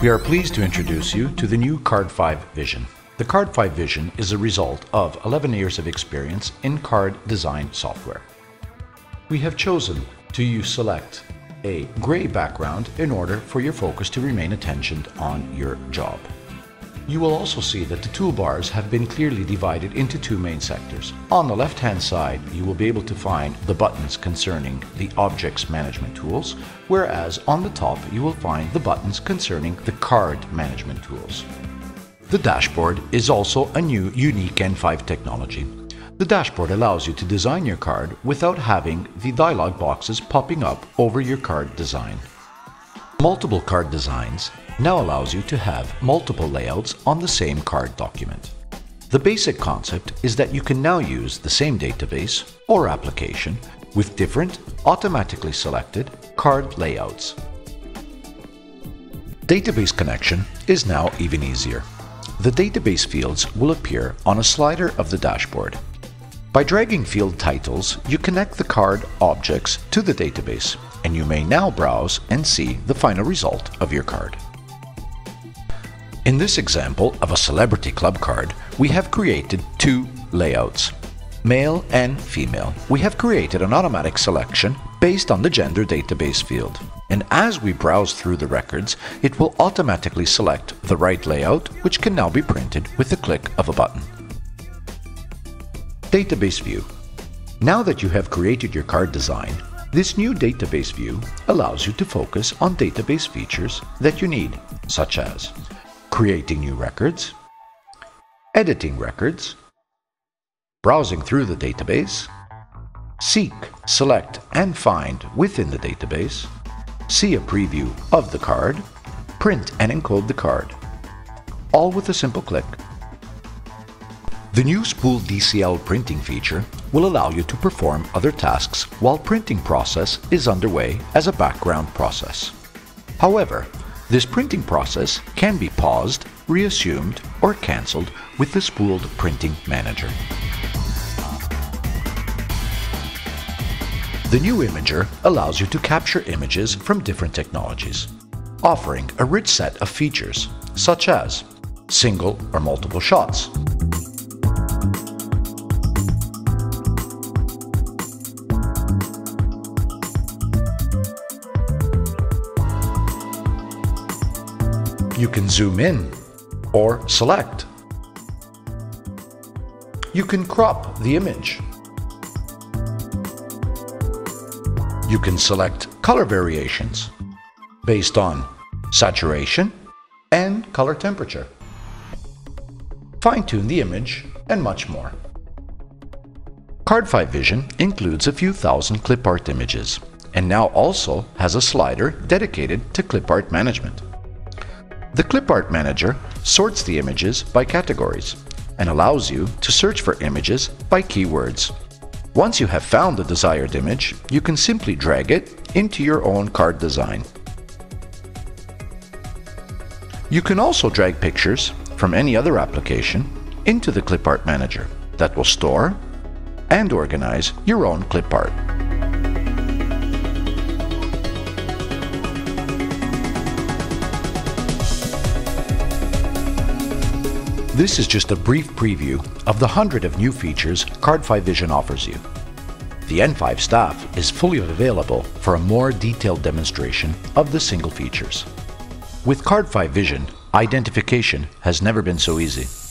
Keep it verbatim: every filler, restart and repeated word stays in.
We are pleased to introduce you to the new CardFive Vision. The CardFive Vision is a result of eleven years of experience in card design software. We have chosen to select a gray background in order for your focus to remain attentioned on your job. You will also see that the toolbars have been clearly divided into two main sectors. On the left-hand side, you will be able to find the buttons concerning the objects management tools, whereas on the top you will find the buttons concerning the card management tools. The dashboard is also a new, unique N five technology. The dashboard allows you to design your card without having the dialog boxes popping up over your card design. Multiple card designs now allows you to have multiple layouts on the same card document. The basic concept is that you can now use the same database or application with different automatically selected card layouts. Database connection is now even easier. The database fields will appear on a slider of the dashboard. By dragging field titles, you connect the card objects to the database, and you may now browse and see the final result of your card. In this example of a celebrity club card, we have created two layouts, male and female. We have created an automatic selection based on the gender database field. And as we browse through the records, it will automatically select the right layout, which can now be printed with the click of a button. Database view. Now that you have created your card design, this new database view allows you to focus on database features that you need, such as creating new records, editing records, browsing through the database, seek, select, and find within the database, see a preview of the card, print and encode the card, all with a simple click. The new Spooled D C L printing feature will allow you to perform other tasks while printing process is underway as a background process. However, this printing process can be paused, reassumed, or cancelled with the Spooled Printing Manager. The new Imager allows you to capture images from different technologies, offering a rich set of features, such as single or multiple shots, you can zoom in or select, you can crop the image, you can select color variations based on saturation and color temperature, fine-tune the image, and much more. CardFive Vision includes a few thousand clipart images and now also has a slider dedicated to clipart management. The Clipart Manager sorts the images by categories and allows you to search for images by keywords. Once you have found the desired image, you can simply drag it into your own card design. You can also drag pictures from any other application into the Clipart Manager that will store and organize your own clipart. This is just a brief preview of the hundred of new features CardFive Vision offers you. The N five staff is fully available for a more detailed demonstration of the single features. With CardFive Vision, identification has never been so easy.